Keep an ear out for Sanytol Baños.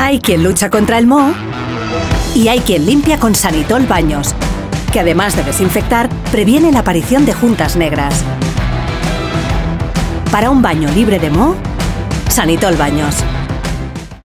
Hay quien lucha contra el moho y hay quien limpia con Sanytol Baños, que además de desinfectar, previene la aparición de juntas negras. Para un baño libre de moho, Sanytol Baños.